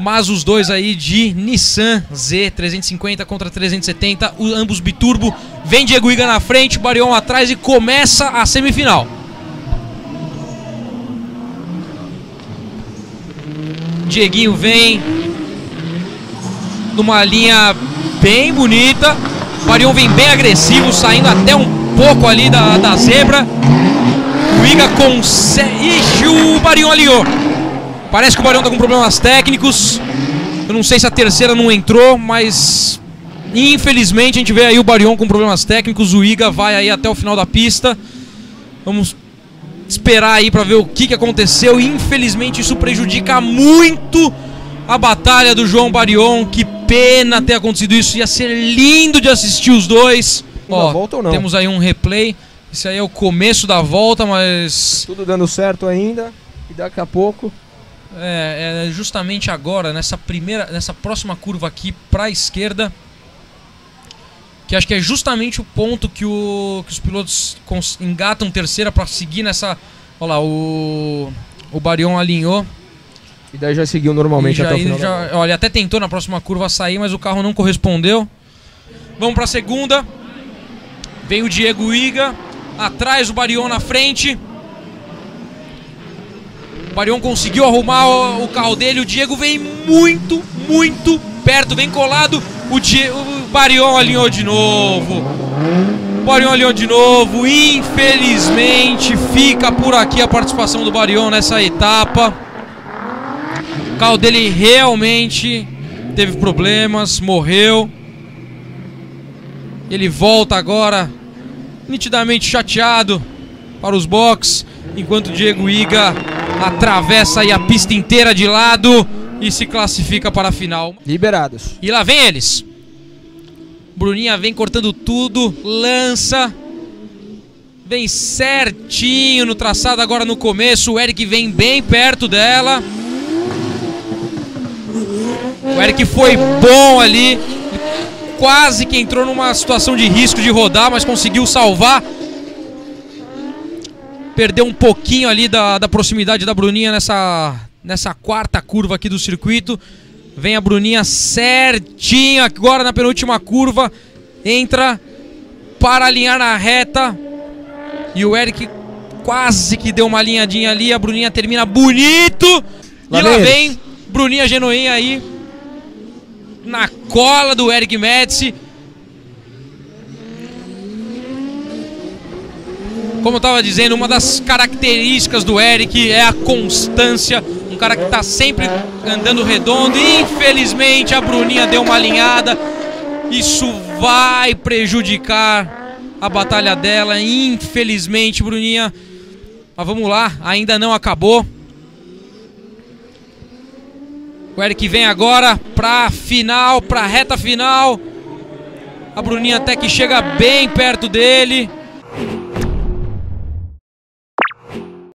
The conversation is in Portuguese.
Mas os dois aí de Nissan Z 350 contra 370, ambos biturbo. Vem Diego Higa na frente, Barion atrás e começa a semifinal. Dieguinho vem numa linha bem bonita. Barion vem bem agressivo, saindo até um pouco ali da zebra. O Higa consegue... Ixi, o Barion alinhou. Parece que o Barion está com problemas técnicos. Eu não sei se a terceira não entrou, mas infelizmente a gente vê aí o Barion com problemas técnicos. O Higa vai aí até o final da pista. Vamos esperar aí para ver o que aconteceu. Infelizmente isso prejudica muito a batalha do João Barion. Que pena ter acontecido isso. Ia ser lindo de assistir os dois. Ó, volta ou não? Temos aí um replay. Esse aí é o começo da volta, mas... Tudo dando certo ainda. E daqui a pouco... É justamente agora, nessa próxima curva aqui para a esquerda, que acho que é justamente o ponto que os pilotos engatam terceira para seguir nessa... Olha lá, o Barion alinhou. E daí já seguiu normalmente até o final. Olha, ele até tentou na próxima curva sair, mas o carro não correspondeu. Vamos para a segunda. Vem o Diego Higa, atrás o Barion na frente. O Barion conseguiu arrumar o carro dele. O Diego vem muito, muito perto. Vem colado. O Barion alinhou de novo. O Barion alinhou de novo. Infelizmente, fica por aqui a participação do Barion nessa etapa. O carro dele realmente teve problemas. Morreu. Ele volta agora nitidamente chateado para os boxes. Enquanto o Diego Higa atravessa aí a pista inteira de lado e se classifica para a final. Liberados. E lá vem eles. Bruninha vem cortando tudo, lança. Vem certinho no traçado agora no começo. O Eric vem bem perto dela. O Eric foi bom ali. Quase que entrou numa situação de risco de rodar, mas conseguiu salvar. Perdeu um pouquinho ali da proximidade da Bruninha nessa quarta curva aqui do circuito. Vem a Bruninha certinha agora na penúltima curva. Entra para alinhar na reta. E o Eric quase que deu uma linhadinha ali. A Bruninha termina bonito. Lá vem Bruninha Genoinha aí na cola do Eric Medici. Como eu estava dizendo, uma das características do Eric é a constância. Um cara que está sempre andando redondo. Infelizmente, a Bruninha deu uma alinhada. Isso vai prejudicar a batalha dela. Infelizmente, Bruninha. Mas vamos lá, ainda não acabou. O Eric vem agora para a final, para a reta final. A Bruninha até que chega bem perto dele.